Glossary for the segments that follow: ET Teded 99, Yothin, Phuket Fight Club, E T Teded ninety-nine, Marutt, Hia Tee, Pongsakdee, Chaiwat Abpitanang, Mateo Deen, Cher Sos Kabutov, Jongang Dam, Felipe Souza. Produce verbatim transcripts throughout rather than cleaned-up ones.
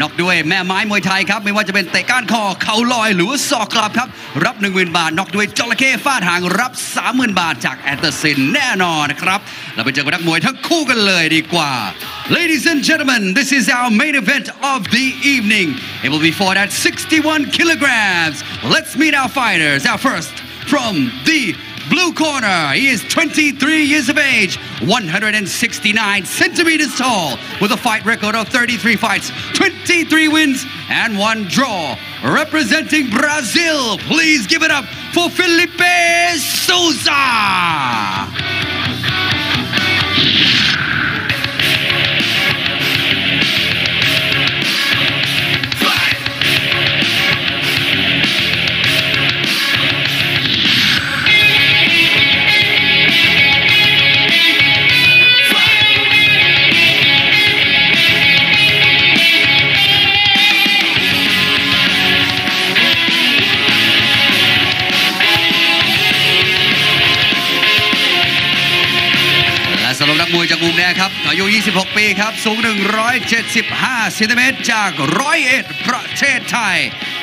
น็อกด้วยแม่ไม้มวยไทยครับไม่ว่าจะเป็นเตะก้านคอเข่าลอยหรือว่าศอกกลับครับรับ หนึ่งหมื่น บาทน็อกด้วยจระเข้ฟาดหางรับ สามหมื่น บาทจากแอตเตอร์ซินแน่นอนนะครับเราไปเจอกับนักมวยทั้งคู่กันเลยดีกว่า Ladies and gentlemen, this is our main event of the evening. It will be fought at sixty-one kilograms. Let's meet our fighters. Our first from the blue corner, he is twenty-three years of age, one hundred sixty-nine centimeters tall, with a fight record of thirty-three fights, twenty-three wins and one draw. Representing Brazil, please give it up for Felipe Souza.มวยจากมุมแดงครับอายุยี่สิบหกปีครับสูงหนึ่งร้อยเจ็ดสิบห้าซมจากร้อยเอ็ดประเทศไทย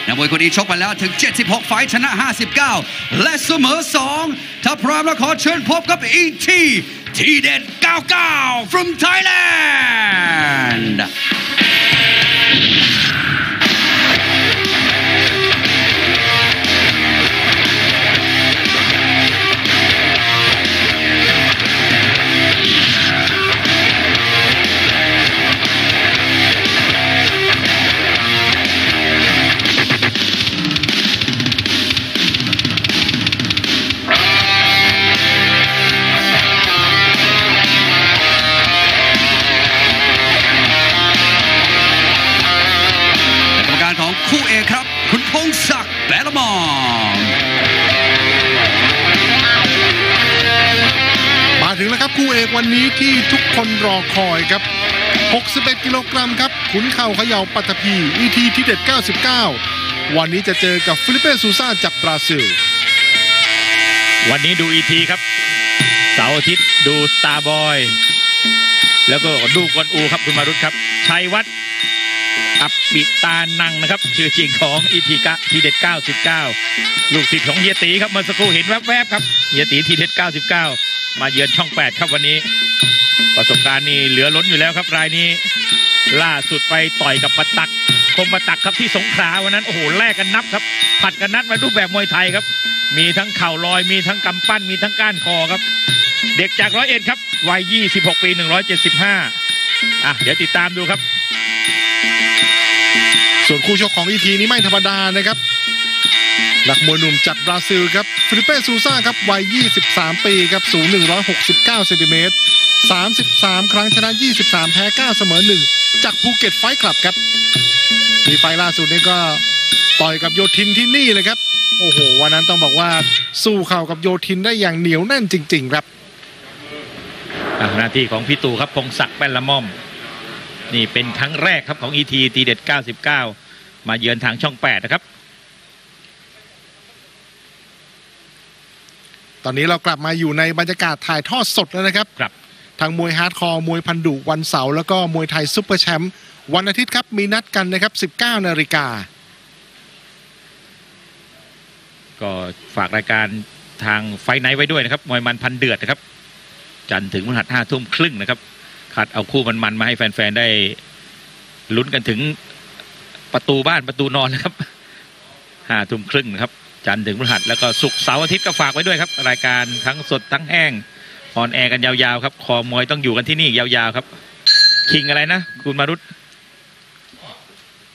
นักมวยคนนี้ชกมาแล้วถึงเจ็ดสิบหกไฟชนะห้าสิบเก้าและเสมอสองถ้าพร้อมแล้วขอเชิญพบกับ อี ที Teded ninety-nine from Thailandคู่เอกครับคุณพงศักดิ์แบลมองมาถึงแล้วครับคู่เอกวันนี้ที่ทุกคนรอคอยครับหกสิบเอ็ดกิโลกรัมครับขุนเข่าเขย่าปัตภี อี ที Teded ninety-nineวันนี้จะเจอกับฟิลิเปซูซ่าจากบราซิลวันนี้ดู อี ที ครับเสาร์อาทิตย์ดูสตาร์บอยแล้วก็ดูกวนอูครับคุณมารุตครับชัยวัฒน์อับปิตานังนะครับชื่อจริงของ อี ที Teded ninety-nineลูกศิษย์ของเฮียตีครับเมื่อสักครู่เห็นแวบๆครับเฮียตี Teded ninety-nineมาเยือนช่องแปดครับวันนี้ประสบการณ์นี่เหลือล้นอยู่แล้วครับรายนี้ล่าสุดไปต่อยกับปะตักคมปะตักครับที่สงขลาวันนั้นโอ้โหแลกกันนับครับผัดกันนัดมารูปแบบมวยไทยครับมีทั้งเข่าลอยมีทั้งกำปั้นมีทั้งก้านคอครับเด็กจากร้อยเอ็ดครับวัยยี่สิบหกปีหนึ่งร้อยเจ็ดสิบห้าอ่ะเดี๋ยวติดตามดูครับส่วนคู่ชกของ อี ที นี้ไม่ธรรมดานะครับนักมวยหนุ่มจากบราซิลครับฟิลิเปซูซ่าครับวัยยี่สิบสามปีครับสูงหนึ่งร้อยหกสิบเก้าเซนติเมตรสามสิบสามครั้งชนะยี่สิบสามแพ้เก้าเสมอหนึ่งจากภูเก็ตไฟท์คลับครับมีไฟล่าสุดนี้ก็ต่อยกับโยทินที่นี่เลยครับโอ้โหวันนั้นต้องบอกว่าสู้เข่ากับโยทินได้อย่างเหนียวแน่นจริงๆครับหน้าที่ของพี่ตู่ครับพงศักดิ์แป้นละม่อมนี่เป็นครั้งแรกครับของ อี ที Teded ninety-nineมาเยือนทางช่องแปดนะครับตอนนี้เรากลับมาอยู่ในบรรยากาศถ่ายทอดสดแล้วนะครับครับทางมวยฮาร์ดคอร์มวยพันดุวันเสาร์แล้วก็มวยไทยซุปเปอร์แชมป์วันอาทิตย์ครับมีนัดกันนะครับ สิบเก้านาฬิกา นก็ฝากรายการทางไฟท์ไนท์ไว้ด้วยนะครับมวยมันพันเดือดนะครับจันทร์ถึงพฤหัส ห้าทุ่มครึ่งนะครับเอาคู่มันๆมาให้แฟนๆได้ลุ้นกันถึงประตูบ้านประตูนอนนะครับห้าทุ่มครึ่งนะครับจันทร์ถึงพฤหัสแล้วก็ศุกร์เสาร์อาทิตย์ก็ฝากไว้ด้วยครับรายการทั้งสดทั้งแห้งออนแอร์กันยาวๆครับคอมวยต้องอยู่กันที่นี่ยาวๆครับคิงอะไรนะคุณมารุต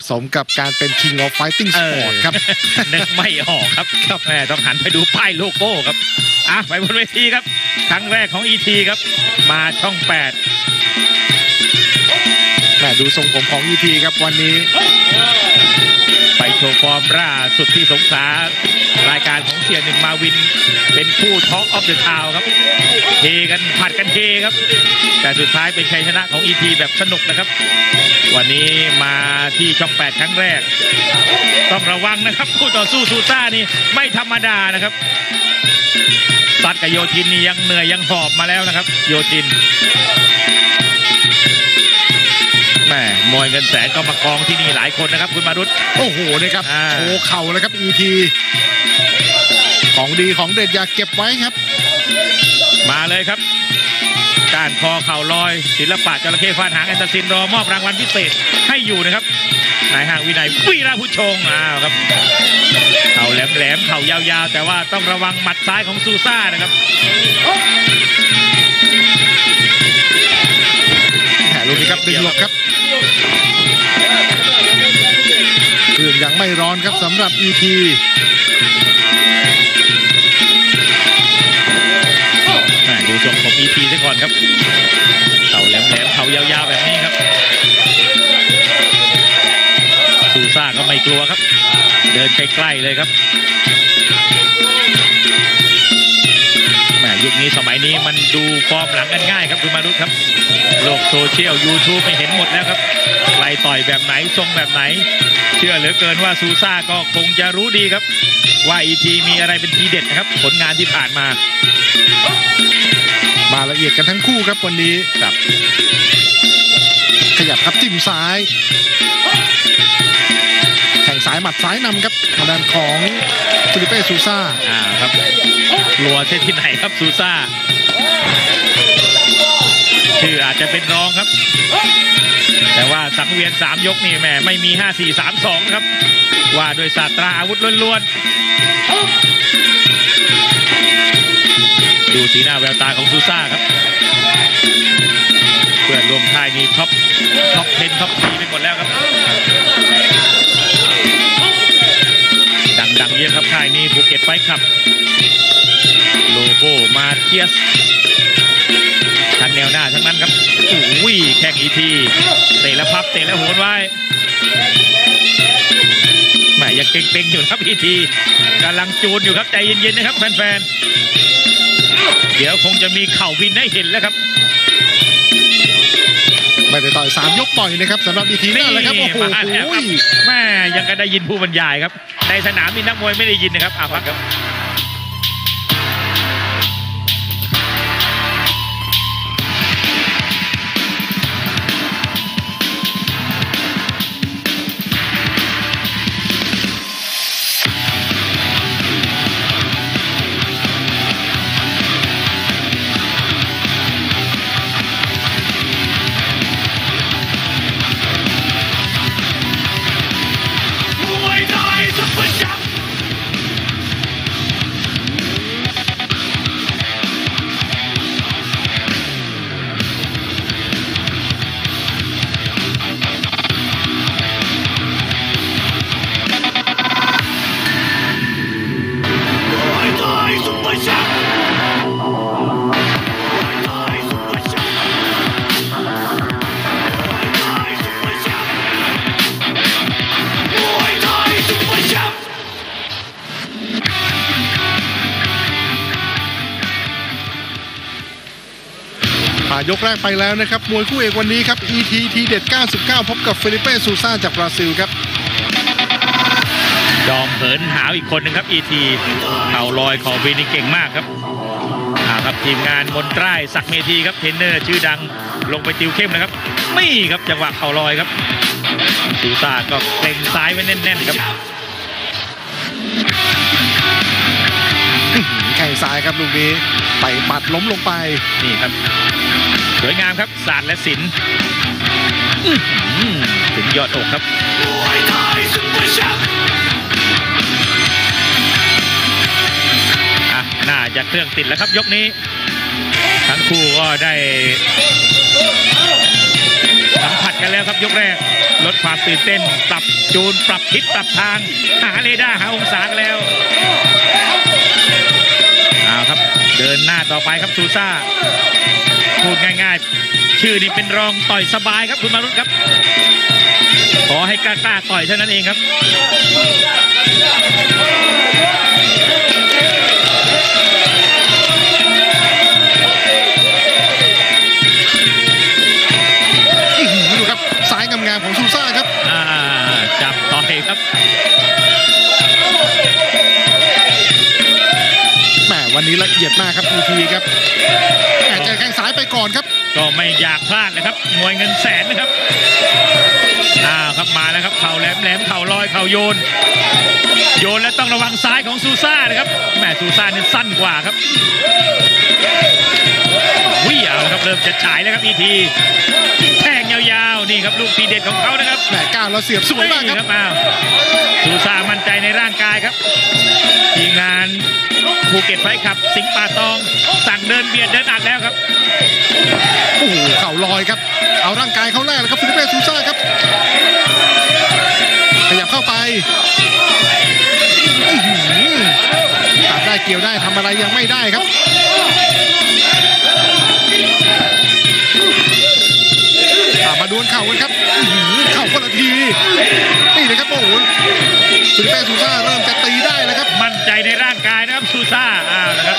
สมกับการเป็น King of Fighting Sport ครับนึกไม่ออกครับครับแม่ต้องหันไปดูป้ายโลโก้ครับอ่ะไปบนเวทีครับครั้งแรกของ อี ที ครับมาช่องแปดแม่ดูทรงผมของ อี ที ครับวันนี้ไปโชว์ฟอร์มล่าสุดที่สงขลารายการของเสี่ยหนึ่งมาวินเป็นคู่ท็อกออฟเดอะทาวน์ครับเทกันผัดกันเทครับแต่สุดท้ายเป็นชัยชนะของ อี ที แบบสนุกนะครับวันนี้มาที่ช่องแปดครั้งแรกต้องระวังนะครับคู่ต่อสู้ซูซ่านี่ไม่ธรรมดานะครับตัดกับโยทินนี่ยังเหนื่อยยังหอบมาแล้วนะครับโยทิน แม่มวยเงินแสนก็มากองที่นี่หลายคนนะครับคุณมารุตโอ้โหนะครับโอ้เข่าเลยครับ อี ที ของดีของเด็ดอยากเก็บไว้ครับมาเลยครับการคอเข่าลอยศิลปะจระเข้ฟาดหางแอนตาซินรอมอบรางวัลพิเศษให้อยู่นะครับนายห่างวินัยวีระพุชงอ้าวครับเข่าแหลมๆเข่ายาวๆแต่ว่าต้องระวังหมัดซ้ายของซูซ่านะครับลูกนี้ครับดึงหลบครับเรื่องยังไม่ร้อนครับสำหรับ อี ทีดูจบของ อี ที ซะก่อนครับเข่าแหลมๆเข่ายาวๆแบบนี้ครับซูซ่าก็ไม่กลัวครับเดินใกล้ๆเลยครับแม่ยุคนี้สมัยนี้มันดูฟอร์มหลังกันง่ายครับคุณมารุตครับโลกโซเชียล ยูทูบ ไม่เห็นหมดแล้วครับใครต่อยแบบไหนทรงแบบไหนเชื่อเหลือเกินว่าซูซ่าก็คงจะรู้ดีครับว่า อี ที มีอะไรเป็นทีเด็ดนะครับผลงานที่ผ่านมามาละเอียดกันทั้งคู่ครับวันนี้ครับขยับครับจิ้มซ้ายแข่งสายหมัดซ้ายนำครับทางด้านของฟิลิเป้ซูซ่าอ่าครับหลัวเท่ที่ไหนครับซูซ่าชื่ออาจจะเป็นรองครับแต่ว่าสังเวียนสามยกนี่แม่ไม่มีห้า สี่ สาม สองครับว่าโดยศาสตราอาวุธล้วนๆดูสีหน้าแววตาของซูซ่าครับเพื่อนรวมค่ายนี้ท็อปท็อปเท็นท็อปทีไปหมดแล้วครับดังๆเยอะครับค่ายนี้ภูเก็ตไฟท์คลับโลโก้มาเทียสทันแนวหน้าทั้งนั้นครับอุ้ยแข้ง อี ทีเตะแล้วพับเตะแล้วโหนไว้ยังเก่งๆอยู่ครับ อี ทีกำลังจูนอยู่ครับใจเย็นๆนะครับแฟนๆเดี๋ยวคงจะมีเข่าวินให้เห็นแล้วครับไม่ได้ต่อยสามยกต่อยนะครับสำหรับ อี ทีนี่แหละครับโอ้โหแม่ยังก็ได้ยินผู้บรรยายครับในสนามนี่นักมวยไม่ได้ยินนะครับอ่ะครับยกแรกไปแล้วนะครับมวยคู่เอกวันนี้ครับ อี ที ทีเด็ดเก้าสิบเก้าพบกับเฟลิเป้ซูซ่าจากบราซิลครับยอมเหินหาวอีกคนนึงครับ อี ที เข่าลอยเข่าบินนี่เก่งมากครับอ่าครับทีมงานมนตรายศักดิ์เมธีครับเทรนเนอร์ชื่อดังลงไปติวเข้มนะครับไม่ครับจังหวะเข่าลอยครับซูซ่าก็เล็งซ้ายไว้แน่นๆครับแข้งซ้ายครับลูกนี้ไปปัดล้มลงไปนี่ครับสวยงามครับศาสตร์และศิลป์ถึงยอดอกครับอ่ะน่าจะเครื่องติดแล้วครับยกนี้ทั้งคู่ก็ได้สัมผัสกันแล้วครับยกแรกลดความตื่นเต้นปรับจูนปรับทิศปรับทางหาเรดาร์หาองศากันแล้วเอาครับเดินหน้าต่อไปครับซูซ่าพูดง่ายๆชื่อนี่เป็นรองต่อยสบายครับคุณมารุตครับขอให้กล้าๆต่อยเท่านั้นเองครับดูครับสายงามๆของซูซ่าครับจับต่อยครับ วันนี้ละเอียดมากครับ อี ที ครับอาจจะแข้งซ้ายไปก่อนครับก็ไม่อยากพลาดเลยครับมวยเงินแสนนะครับอ้าวครับมาแล้วครับเข่าแหลมแหลมเข่าลอยเข่าโยนโยนและต้องระวังซ้ายของซูซ่านะครับแหมซูซ่านี่สั้นกว่าครับวิ่งเอาครับเริ่มจะฉายแล้วครับ อี ที แทงยาวๆนี่ครับลูกทีเด็ดของเขานะครับแหมก้าวเราเสียบสวยมากครับอ้าวซูซ่ามั่นใจในร่างกายครับทีงานภูเก็ตไฟขับสิงห์ป่าตองสั่งเดินเบียดเดินอัดแล้วครับโอ้โหเข่าลอยครับเอาร่างกายเขาแรกแล้วครับฟิลิเป้ซูซ่าครับขยับเข้าไปตัดได้เกี่ยวได้ทำอะไรยังไม่ได้ครับมาดวลเข่ากันครับเข่าคนละทีนี่นะครับโอ้โหฟิลิเป้ซูซ่าเริ่มจะตีได้แล้วครับมั่นใจในร่างกายนะครับซูซ่าอ้าวนะครับ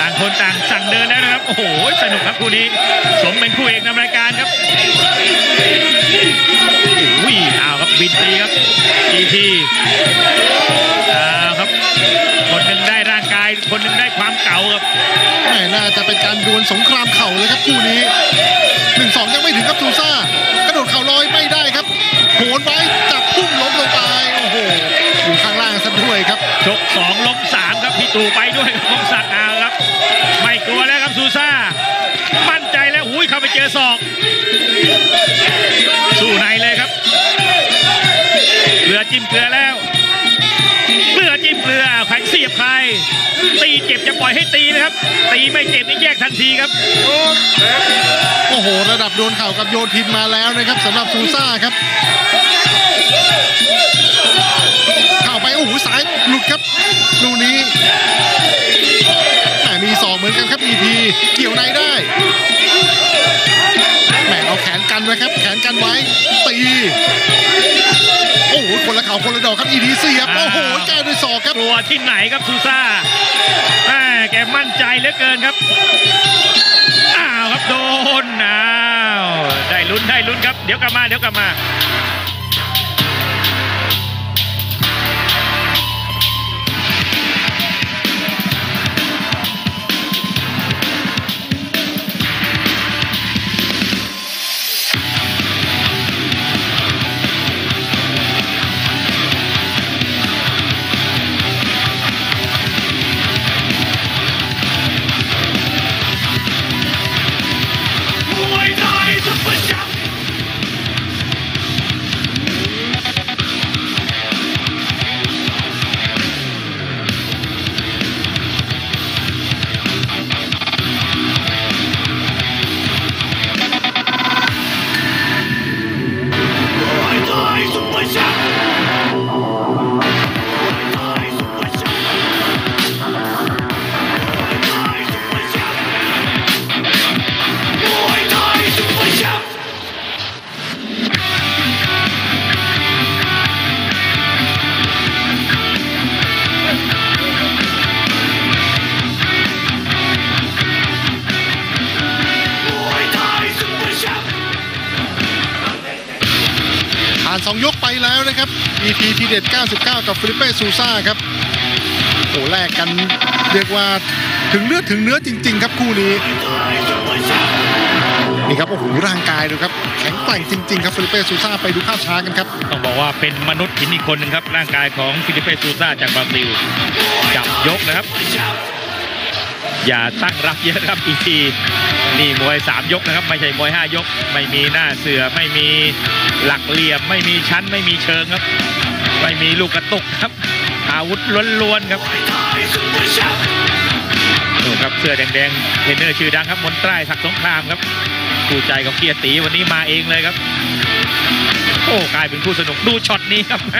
ต่างคนต่างสั่งเดินแล้วนะครับโอ้โหสนุกครับคู่นี้สมเป็นคู่เอกนำรายการครับวิ่งอ้าวครับบินตีครับอีทีอ้าวครับคนหนึ่งได้ร่างกายคนหนึ่งได้ความเก่าครับน่าจะเป็นการดวลสงครามเข่าเลยครับคู่นี้หนึ่งสองยังไม่ถึงครับซูซ่ากระโดดเข่าลอยไม่ได้ครับโหนไว้จับพุ่งล้มลงไปโอ้โหอยู่ข้างล่างซะด้วยครับชกสองล้มสามครับพี่ตู่ไปด้วยคงสัตว์เอาครับไม่กลัวแล้วครับซูซ่ามั่นใจแล้วหุ้ยเข้าไปเจอศอกสู้ในเลยครับเกลือจิ้มเกลือแล้วเกลือจิ้มเกลือแข็งเสียบใครตีเจ็บจะปล่อยให้ตีนะครับตีไม่เจ็บนี่แยกทันทีครับโอ้โหระดับโดนเข่ากับโยทินมาแล้วนะครับสำหรับซูซ่าครับเข่าไปโอ้โหสายหลุดครับลูกนี้แต่มีสองเหมือนกันครับอีทีเกี่ยวในได้แหมเอาแขนกันไว้ครับแขนกันไว้ตีโอ้โหคนละเข่าคนละดอกครับอีทีเสียบโอ้โหแก้ด้วยศอกครับตัวที่ไหนครับซูซ่าแกมั่นใจเหลือเกินครับอ้าวครับโดนอ้าวได้ลุ้นได้ลุ้นครับเดี๋ยวกลับมาเดี๋ยวกลับมาสองยกไปแล้วนะครับ อี ที ทีเด็ดเก้าสิบเก้ากับฟิลิเป้ซูซ่าครับโอ้แลกกันเรียกว่าถึงเลือดถึงเนื้อจริงๆครับคู่นี้นี่ครับโอ้โหร่างกายดูครับแข็งแกร่งจริงๆครับฟิลิเป้ซูซ่าไปดูภาพช้ากันครับต้องบอกว่าเป็นมนุษย์หินอีกคนหนึ่งครับร่างกายของฟิลิเป้ซูซ่าจากบราซิลจับยกนะครับอย่าตั้งรับเยอะครับอีทีนี่มวยสามยกนะครับไม่ใช่มวยห้ายกไม่มีหน้าเสือไม่มีหลักเหลี่ยมไม่มีชั้นไม่มีเชิงครับไม่มีลูกกระตุกครับอาวุธล้วนๆครับดูครับเสื้อแดงๆเทรนเนอร์ชื่อดังครับมนตรายศักดิ์สงครามครับคู่ใจกับเกียรติวันนี้มาเองเลยครับโอ้กลายเป็นคู่สนุกดูช็อตนี้ครับแหม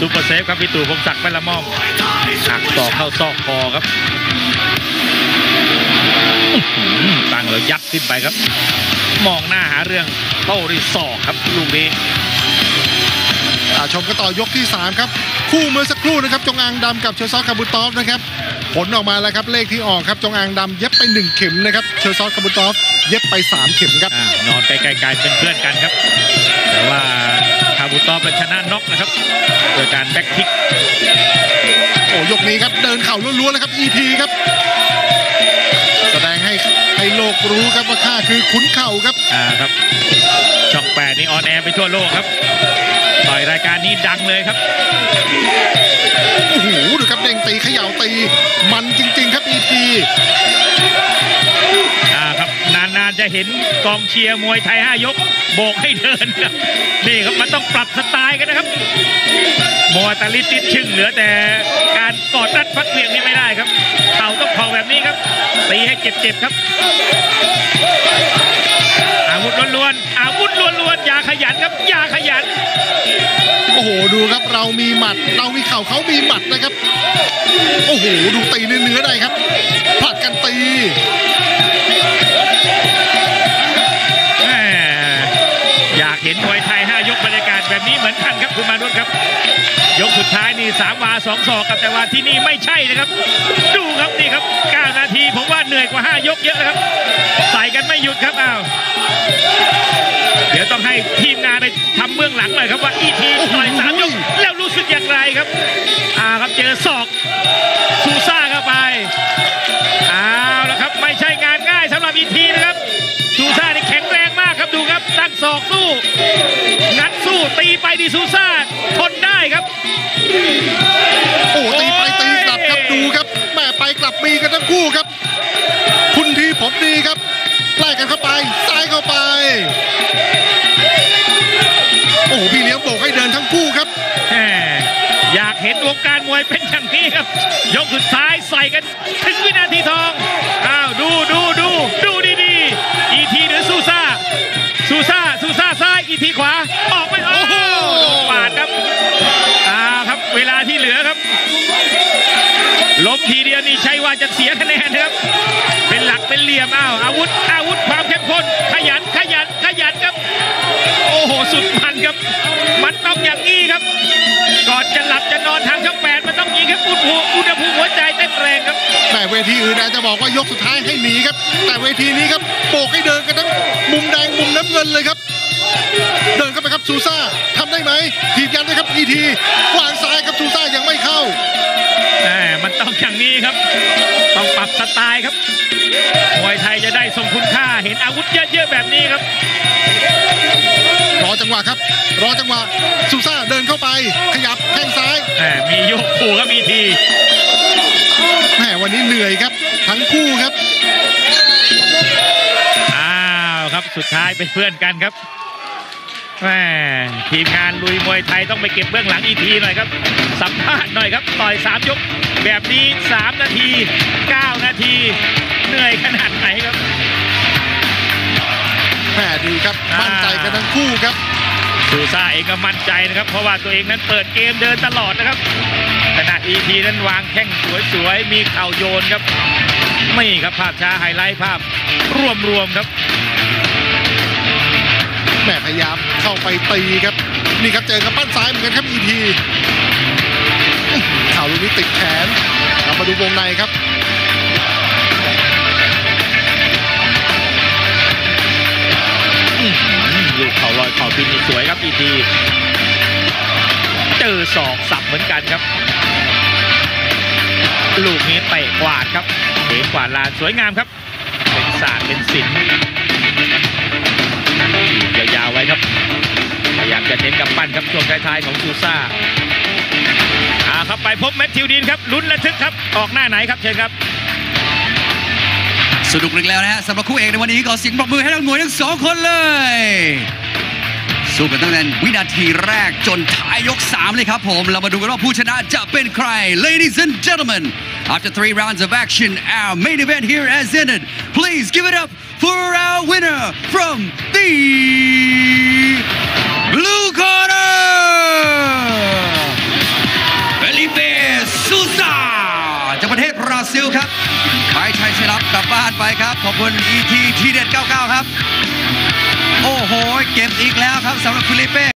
ซูเปอร์เซฟครับพี่ตู่พงศักดิ์แม่ละม่อมหักศอกเข้าซอกคอครับตั้งแล้วยัดขึ้นไปครับมองหน้าหาเรื่องโต้ด้วยศอกครับลูกนี้ชมกันต่อยกที่สามครับคู่เมื่อสักครู่นะครับจงอางดำกับเชอร์ซอสคาบูตอฟนะครับผลออกมาแล้วครับเลขที่ออกครับจงอางดำเย็บไปหนึ่งเข็มนะครับเชอร์ซอสคาบูตอฟเย็บไปสามเข็มครับนอนไปไกลๆเป็นเพื่อนกันครับแต่ว่าคา าบูตอเป็นชนะน็อกนะครับโดยการแบ็คพิกโอ้ยกนี้ครับเดินเข่าล้วนๆแล้วครับ อี ที ครับแสดงให้ให้โลกรู้ครับว่าข้าคือขุนเข่าครับอ่าครับช่องแปดนี่ออนแอร์ไปทั่วโลกครับต่อยรายการนี้ดังเลยครับโอ้โหดูครับเด้งตีเขย่าตีมันจริงๆครับ อี ที อ่าครับนานๆจะเห็นกองเชียร์มวยไทยห้ายกโบกให้เดินครับนี่ครับมันต้องปรับสไตล์กันนะครับมอตาลิติดชึ่งเหลือแต่การกอดรัดฟัดเวียงนี่ไม่ได้ครับเข่าต้องเข่าแบบนี้ครับตีให้เจ็บๆครับอาวุธล้วนๆอาวุธล้วนๆอย่าขยันครับอย่าขยันโอ้โหดูครับเรามีหมัดเรามีเข่าเขามีหมัดนะครับโอ้โหดูตีเนื้อๆได้ครับผลัดกันตีอยากเห็นมวยไทยห้ายกบรรยากาศแบบนี้เหมือนกันครับคุณมานุชครับยกสุดท้ายนี่สามวาสองศอกกับแต่ว่าที่นี่ไม่ใช่นะครับดูครับนี่ครับเก้านาทีผมว่าเหนื่อยกว่าห้ายกเยอะนะครับใส่กันไม่หยุดครับอ้าวเดี๋ยวต้องให้ทีมงานไปทำเบื้องหลังหน่อยครับว่า อี ที ต่อยสามยกแล้วรู้สึกอย่างไรครับอ้าวครับเจอศอกซูซ่าเข้าไปอ้าวแล้วครับไม่ใช่งานง่ายสำหรับ อี ที นะครับซูซ่านี่แข็งแรงมากครับดูครับตั้งศอกสู้งัดสู้ตีไปดิซูซ่าทนได้ครับโอ้ตีไปตีกลับครับดูครับแม่ไปกลับมีกันทั้งคู่ครับคุณทีผมดีครับไล่กันเข้าไปซ้ายเข้าไปโอ้พี่เลี้ยงโบกให้เดินทั้งคู่ครับอยากเห็นวงการมวยเป็นอย่างนี้ครับยกสุดท้ายใส่กันถึงวินาทีทองอ้าวดูดูดูดูดีๆอีทีหรือซูซ่าซูซ่าซูซ่าซ้ายอีทีขวาออกไม่ออกปาดครับอ้าวครับเวลาที่เหลือครับล้มทีเดียวนี่ใช่ว่าจะเสียคะแนนนะครับเป็นหลักเป็นเหลี่ยมอ้าวอาวุธอาวุธความเข้มข้นขยันขยันขยันครับโอ้โหสุดมันครับมันต้องอย่างนี้ครับก่อนจะหลับจะนอนทางช่องแปดมันต้องยิงครับอุณหภูมิอุณหภูมิหัวใจเต้นแรงครับแต่เวทีอื่นอาจจะบอกว่ายกสุดท้ายให้หนีครับแต่เวทีนี้ครับโบกให้เดินกันทั้งมุมแดงมุมน้ำเงินเลยครับเดินเข้าไปครับซูซ่าทำได้ไหมทีมยันนะครับอีทีวางซ้ายครับซูซ่ายังไม่เข้ามันต้องอย่างนี้ครับต้องปรับสไตล์ครับมวยไทยจะได้ทรงคุณค่าเห็นอาวุธเยอะๆแบบนี้ครับรอจังหวะครับรอจังหวะซูซ่าเดินเข้าไปขยับแข้งซ้ายมีโยกคู่ครับอีทีแหมวันนี้เหนื่อยครับทั้งคู่ครับอ้าวครับสุดท้ายเป็นเพื่อนกันครับแหมทีมงานลุยมวยไทยต้องไปเก็บเบื้องหลังอีทีหน่อยครับสัมภาษณ์หน่อยครับต่อยสามยกแบบนี้สามนาทีเก้านาทีเหนื่อยขนาดไหนครับแหมดูครับมั่นใจกันทั้งคู่ครับซูซ่าเองก็มั่นใจนะครับเพราะว่าตัวเองนั้นเปิดเกมเดินตลอดนะครับขณะอีทีนั้นวางแข้งสวยๆมีเข่าโยนครับไม่ครับภาพช้าไฮไลท์ภาพรวมๆครับแม่พยายามเข้าไปตีครับนี่ครับเจอกำปั้นซ้ายเหมือนกันครับอีทีเข่าลูกนี้ติดแขนเรามาดูวงในครับลูกเข่าลอยเข่าพินสวยครับอีทีเจอศอกสับเหมือนกันครับลูกนี้เตะกวาดครับเตะกวาดลานสวยงามครับเป็นศาสตร์เป็นศิลป์ยาวๆไว้ครับพยายามจะเน้นกับปั้นครับช่วงท้ายๆของซูซ่าอ่าครับไปพบแมทธิวดีนครับลุ้นระทึกครับออกหน้าไหนครับเชิญครับสนุกอีกแล้วนะฮะสำหรับคู่เอกในวันนี้ขอเสียงปรบมือให้นักมวยทั้งสองคนเลยสู้กันตั้งแต่วินาทีแรกจนท้ายยกสามเลยครับผมเรามาดูกันว่าผู้ชนะจะเป็นใคร Ladies and gentlemen after three rounds of action our main event here has ended please give it up for our winner from the blue corner Felipe Souza จากประเทศบราซิลครับขายชัยชนะกลับบ้านไปครับขอบคุณ อี ที ทีเด็ด เก้าสิบเก้า ครับโอ้โหเก็บอีกแล้วครับสำหรับฟิลิเป้